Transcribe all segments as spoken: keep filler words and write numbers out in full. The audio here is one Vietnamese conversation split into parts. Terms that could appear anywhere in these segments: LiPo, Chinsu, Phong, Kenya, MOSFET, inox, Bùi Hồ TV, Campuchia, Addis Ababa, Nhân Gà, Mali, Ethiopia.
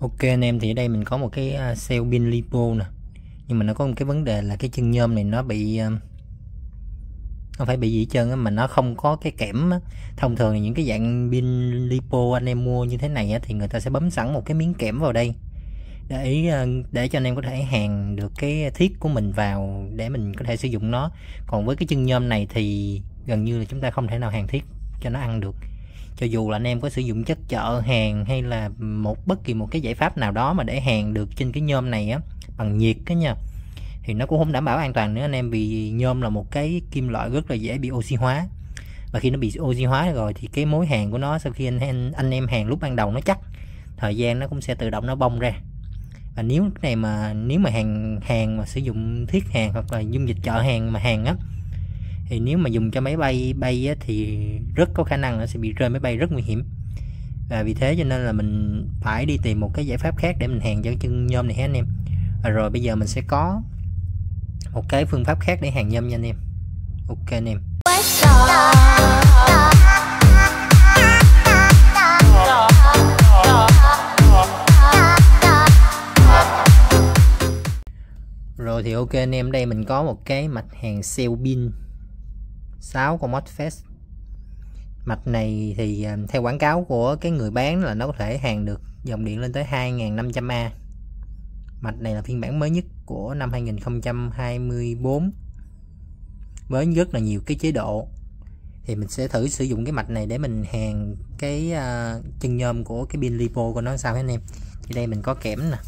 Ok anh em, thì ở đây mình có một cái cell pin lipo nè, nhưng mà nó có một cái vấn đề là cái chân nhôm này nó bị, không phải bị gì chân á, mà nó không có cái kẽm á. Thông thường những cái dạng pin lipo anh em mua như thế này á, thì người ta sẽ bấm sẵn một cái miếng kẽm vào đây để để cho anh em có thể hàn được cái thiết của mình vào để mình có thể sử dụng nó. Còn với cái chân nhôm này thì gần như là chúng ta không thể nào hàn thiết cho nó ăn được, cho dù là anh em có sử dụng chất trợ hàn hay là một bất kỳ một cái giải pháp nào đó mà để hàn được trên cái nhôm này á bằng nhiệt cái nha, thì nó cũng không đảm bảo an toàn nữa anh em, vì nhôm là một cái kim loại rất là dễ bị oxy hóa, và khi nó bị oxy hóa rồi thì cái mối hàn của nó sau khi anh, anh, anh em hàn lúc ban đầu nó chắc, thời gian nó cũng sẽ tự động nó bong ra. Và nếu cái này mà nếu mà hàn hàn mà sử dụng thiết hàn hoặc là dung dịch trợ hàn mà hàn á, thì nếu mà dùng cho máy bay bay á, thì rất có khả năng nó sẽ bị rơi máy bay, rất nguy hiểm. Và vì thế cho nên là mình phải đi tìm một cái giải pháp khác để mình hàn cho chân nhôm này anh em. Và rồi bây giờ mình sẽ có một cái phương pháp khác để hàn nhôm nha anh em. Ok anh em. Rồi thì ok anh em, đây mình có một cái mạch hàn cell pin sáu con MOSFET. Mạch này thì theo quảng cáo của cái người bán là nó có thể hàn được dòng điện lên tới hai nghìn năm trăm ampe. Mạch này là phiên bản mới nhất của năm hai nghìn không trăm hai mươi tư với rất là nhiều cái chế độ. Thì mình sẽ thử sử dụng cái mạch này để mình hàn cái uh, chân nhôm của cái pin lipo của nó sao hết anh em. Thì đây mình có kẽm nè,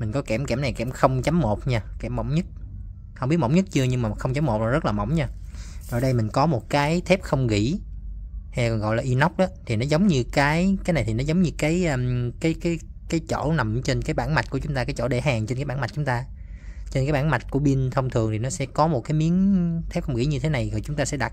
mình có kẽm kẽm này kẽm không chấm một nha, kẽm mỏng nhất, không biết mỏng nhất chưa nhưng mà không chấm một là rất là mỏng nha. Rồi đây mình có một cái thép không gỉ hay còn gọi là inox đó, thì nó giống như cái cái này thì nó giống như cái cái cái cái chỗ nằm trên cái bảng mạch của chúng ta, cái chỗ để hàn trên cái bảng mạch chúng ta. Trên cái bảng mạch của pin thông thường thì nó sẽ có một cái miếng thép không gỉ như thế này, rồi chúng ta sẽ đặt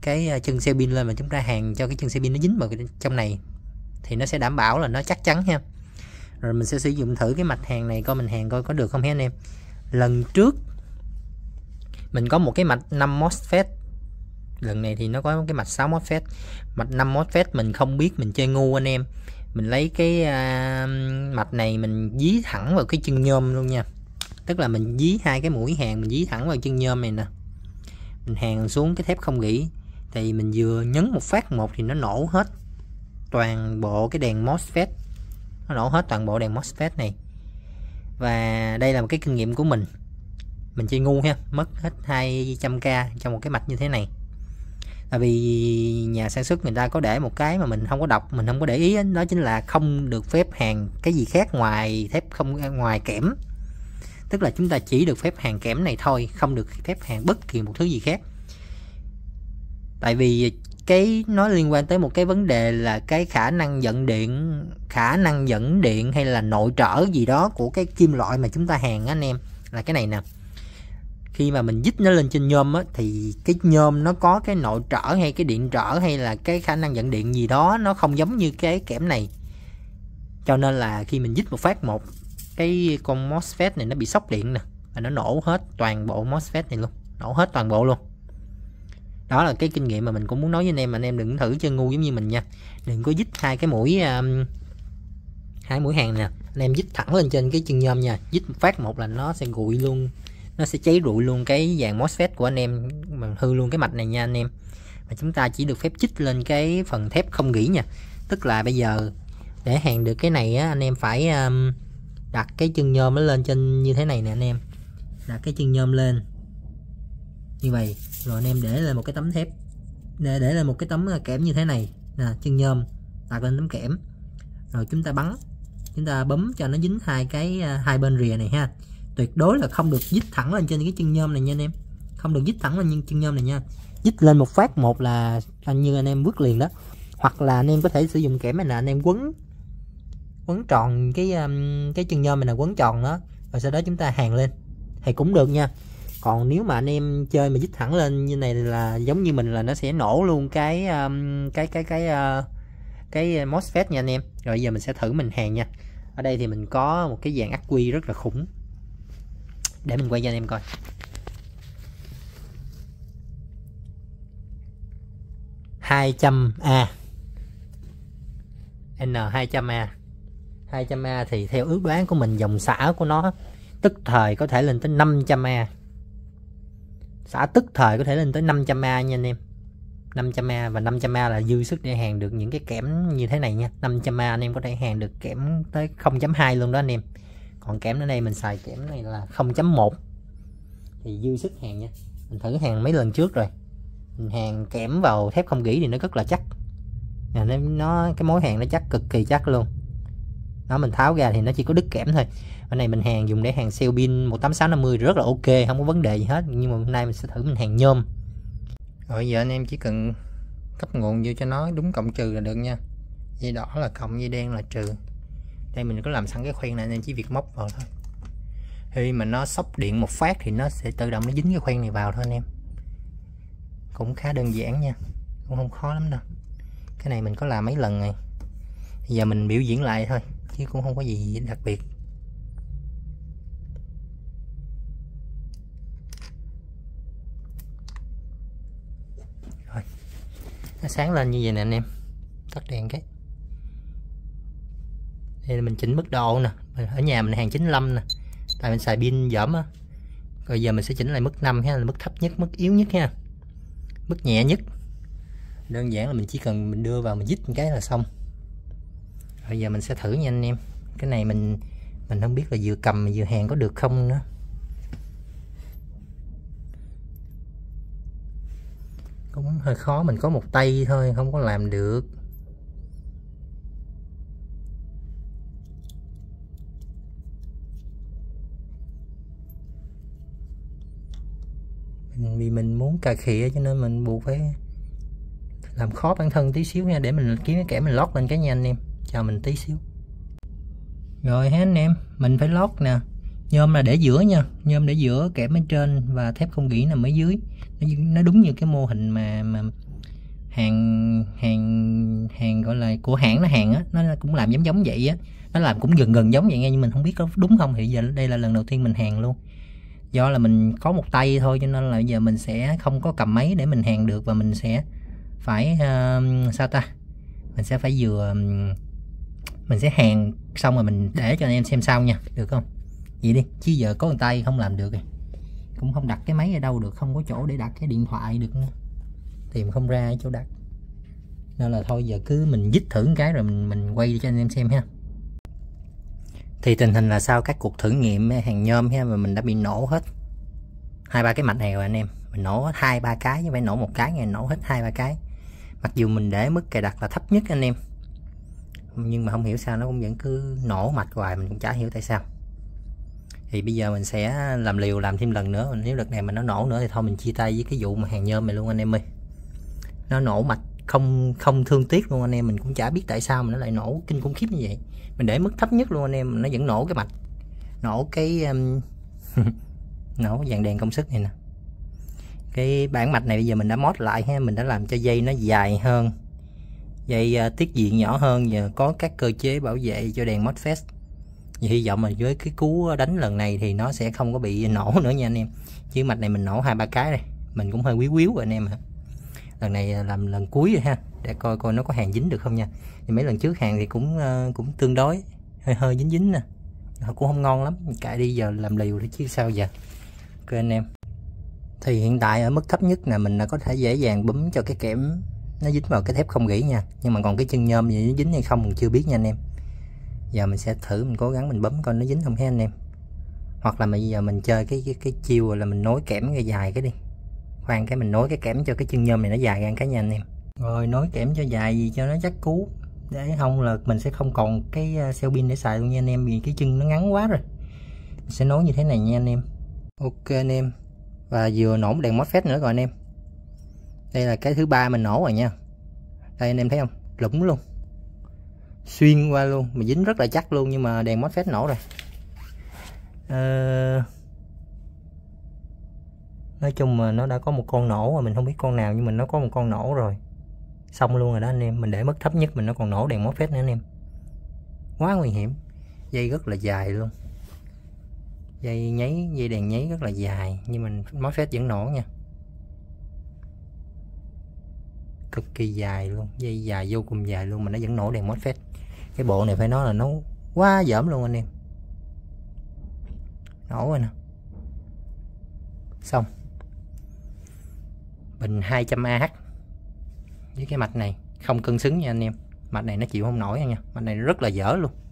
cái chân cell pin lên và chúng ta hàn cho cái chân cell pin nó dính vào trong này thì nó sẽ đảm bảo là nó chắc chắn ha. Rồi mình sẽ sử dụng thử cái mạch hàn này coi mình hàn coi có được không hả anh em. Lần trước mình có một cái mạch năm MOSFET, lần này thì nó có cái mạch sáu MOSFET. Mạch năm MOSFET mình không biết, mình chơi ngu anh em, mình lấy cái uh, mạch này mình dí thẳng vào cái chân nhôm luôn nha, tức là mình dí hai cái mũi hàn, mình dí thẳng vào chân nhôm này nè, mình hàn xuống cái thép không gỉ. Thì mình vừa nhấn một phát một thì nó nổ hết toàn bộ cái đèn MOSFET, nó nổ hết toàn bộ đèn MOSFET này. Và đây là một cái kinh nghiệm của mình, mình chơi ngu ha, mất hết hai trăm k trong một cái mạch như thế này. Tại vì nhà sản xuất người ta có để một cái mà mình không có đọc, mình không có để ý, đó chính là không được phép hàn cái gì khác ngoài thép không, ngoài kẽm, tức là chúng ta chỉ được phép hàn kẽm này thôi, không được phép hàn bất kỳ một thứ gì khác. Tại vì cái nó liên quan tới một cái vấn đề là cái khả năng dẫn điện, khả năng dẫn điện hay là nội trở gì đó của cái kim loại mà chúng ta hàn anh em, là cái này nè. Khi mà mình dít nó lên trên nhôm á, thì cái nhôm nó có cái nội trở hay cái điện trở hay là cái khả năng dẫn điện gì đó, nó không giống như cái kẽm này. Cho nên là khi mình dít một phát một, cái con MOSFET này nó bị sốc điện nè, và nó nổ hết toàn bộ MOSFET này luôn, nổ hết toàn bộ luôn. Đó là cái kinh nghiệm mà mình cũng muốn nói với anh em, mà anh em đừng thử chơi ngu giống như mình nha. Đừng có dít hai cái mũi um, hai mũi hàn nè, anh em dít thẳng lên trên cái chân nhôm nha, dít một phát một là nó sẽ nguội luôn, nó sẽ cháy rụi luôn cái dàn MOSFET của anh em, mà hư luôn cái mạch này nha anh em. Mà chúng ta chỉ được phép chích lên cái phần thép không gỉ nha, tức là bây giờ để hàn được cái này á, anh em phải um, đặt cái chân nhôm nó lên trên như thế này nè anh em, đặt cái chân nhôm lên như vậy, rồi anh em để lên một cái tấm thép, để để lên một cái tấm kẽm như thế này nè, chân nhôm đặt lên tấm kẽm, rồi chúng ta bắn, chúng ta bấm cho nó dính hai cái hai bên rìa này ha. Tuyệt đối là không được dít thẳng lên trên cái chân nhôm này nha anh em, không được dít thẳng lên chân nhôm này nha. Dít lên một phát một là anh như anh em bước liền đó, hoặc là anh em có thể sử dụng kẽm này là anh em quấn quấn tròn cái cái chân nhôm này là quấn tròn đó, rồi sau đó chúng ta hàn lên thì cũng được nha. Còn nếu mà anh em chơi mà dít thẳng lên như này là giống như mình, là nó sẽ nổ luôn cái cái cái cái cái, cái MOSFET nha anh em. Rồi giờ mình sẽ thử mình hàn nha. Ở đây thì mình có một cái dàn ắc quy rất là khủng, để mình quay cho anh em coi. hai trăm ampe. N hai trăm A. hai trăm A thì theo ước đoán của mình dòng xả của nó tức thời có thể lên tới năm trăm A. Xả tức thời có thể lên tới năm trăm A nha anh em. năm trăm A và năm trăm A là dư sức để hàng được những cái kẽm như thế này nha. năm trăm A anh em có thể hàng được kẽm tới không chấm hai luôn đó anh em. Còn kẽm ở đây mình xài kẽm này là không chấm một thì dư sức hàng nha. Mình thử hàng mấy lần trước rồi. Mình hàng kẽm vào thép không gỉ thì nó rất là chắc. À, nó, nó cái mối hàng nó chắc, cực kỳ chắc luôn. Nó mình tháo ra thì nó chỉ có đứt kẽm thôi. Bên này mình hàng dùng để hàng siêu pin một tám sáu năm mươi rất là ok, không có vấn đề gì hết. Nhưng mà hôm nay mình sẽ thử mình hàng nhôm. Rồi giờ anh em chỉ cần cấp nguồn vô cho nó đúng cộng trừ là được nha. Dây đỏ là cộng, dây đen là trừ. Đây mình có làm sẵn cái khoen này nên chỉ việc móc vào thôi. Khi mà nó sóc điện một phát thì nó sẽ tự động nó dính cái khoen này vào thôi anh em. Cũng khá đơn giản nha, cũng không khó lắm đâu. Cái này mình có làm mấy lần rồi. Bây giờ mình biểu diễn lại thôi chứ cũng không có gì đặc biệt. Rồi. Nó sáng lên như vậy nè anh em. Tắt đèn cái. Đây là mình chỉnh mức độ nè, ở nhà mình hàng chín mươi lăm nè. Tại mình xài pin dởm á. Rồi giờ mình sẽ chỉnh lại mức năm ha, là mức thấp nhất, mức yếu nhất ha. Mức nhẹ nhất. Đơn giản là mình chỉ cần mình đưa vào mình dít một cái là xong. Bây giờ mình sẽ thử nha anh em. Cái này mình mình không biết là vừa cầm vừa hàng có được không nữa. Cũng hơi khó, mình có một tay thôi không có làm được. Mình, vì mình muốn cà khịa cho nên mình buộc phải làm khó bản thân tí xíu nha, để mình kiếm cái kẽm mình lót lên cái nha anh em. Chờ mình tí xíu. Rồi ha anh em, mình phải lót nè. Nhôm là để giữa nha, nhôm để giữa, kẽm ở trên và thép không gỉ nằm ở dưới. Nó, nó đúng như cái mô hình mà mà hàng hàng hàng gọi là của hãng nó hàng á, nó cũng làm giống giống vậy á. Nó làm cũng gần gần giống vậy nghe, nhưng mình không biết có đúng không. Thì giờ đây là lần đầu tiên mình hàng luôn. Do là mình có một tay thôi cho nên là giờ mình sẽ không có cầm máy để mình hàng được, và mình sẽ phải uh, sao ta? Mình sẽ phải vừa mình sẽ hàng xong rồi mình để cho anh em xem sau nha, được không? Vậy đi, chứ giờ có một tay không làm được rồi. Cũng không đặt cái máy ở đâu được, không có chỗ để đặt cái điện thoại được nữa. Tìm không ra chỗ đặt. Nên là thôi giờ cứ mình dít thử một cái rồi mình mình quay cho anh em xem ha. Thì tình hình là sau các cuộc thử nghiệm hàng nhôm ha, mà mình đã bị nổ hết hai ba cái mạch này rồi anh em. Mình nổ hai ba cái, chứ phải nổ một cái ngày nổ hết hai ba cái. Mặc dù mình để mức cài đặt là thấp nhất anh em, nhưng mà không hiểu sao nó cũng vẫn cứ nổ mạch hoài, mình cũng chả hiểu tại sao. Thì bây giờ mình sẽ làm liều làm thêm lần nữa. Nếu đợt này mà nó nổ nữa thì thôi mình chia tay với cái vụ mà hàng nhôm này luôn anh em ơi. Nó nổ mạch không không thương tiếc luôn anh em. Mình cũng chả biết tại sao mà nó lại nổ kinh khủng khiếp như vậy. Mình để mức thấp nhất luôn anh em, nó vẫn nổ cái mạch. Nổ cái um, nổ dàn đèn công suất này nè. Cái bản mạch này bây giờ mình đã mod lại ha, mình đã làm cho dây nó dài hơn, dây uh, tiết diện nhỏ hơn, và có các cơ chế bảo vệ cho đèn MOSFET. Vì hy vọng là với cái cú đánh lần này thì nó sẽ không có bị nổ nữa nha anh em. Chứ mạch này mình nổ hai ba cái đây, mình cũng hơi quý quýu anh em. Lần này làm lần cuối rồi ha, để coi coi nó có hàng dính được không nha. Thì mấy lần trước hàng thì cũng uh, cũng tương đối hơi hơi dính dính nè, cũng không ngon lắm. Cãi đi giờ làm liều thôi chứ sao giờ. Ok anh em. Thì hiện tại ở mức thấp nhất là mình đã có thể dễ dàng bấm cho cái kẽm nó dính vào cái thép không gỉ nha. Nhưng mà còn cái chân nhôm gì nó dính hay không mình chưa biết nha anh em. Giờ mình sẽ thử, mình cố gắng mình bấm coi nó dính không ha anh em. Hoặc là bây giờ mình chơi cái cái, cái chiêu là mình nối kẽm ra dài cái đi. Khoan cái mình nối cái kẽm cho cái chân nhôm này nó dài ra cái nha anh em. Rồi nối kẽm cho dài gì cho nó chắc cú, để không là mình sẽ không còn cái cell pin để xài luôn nha anh em, vì cái chân nó ngắn quá rồi. Mình sẽ nối như thế này nha anh em. Ok anh em. Và vừa nổ đèn MOSFET nữa rồi anh em. Đây là cái thứ ba mình nổ rồi nha. Đây anh em thấy không? Lủng luôn. Xuyên qua luôn, mà dính rất là chắc luôn, nhưng mà đèn MOSFET nổ rồi. À... Nói chung mà nó đã có một con nổ rồi, mình không biết con nào nhưng mà nó có một con nổ rồi. Xong luôn rồi đó anh em, mình để mức thấp nhất mình nó còn nổ đèn MOSFET nữa anh em. Quá nguy hiểm. Dây rất là dài luôn. Dây nháy, dây đèn nháy rất là dài, nhưng mình MOSFET vẫn nổ nha. Cực kỳ dài luôn, dây dài vô cùng dài luôn mà nó vẫn nổ đèn MOSFET. Cái bộ này phải nói là nó quá dởm luôn anh em. Nổ rồi nè. Xong. Bình hai trăm A H với cái mạch này không cân xứng nha anh em. Mạch này nó chịu không nổi nha. Mạch này rất là dở luôn.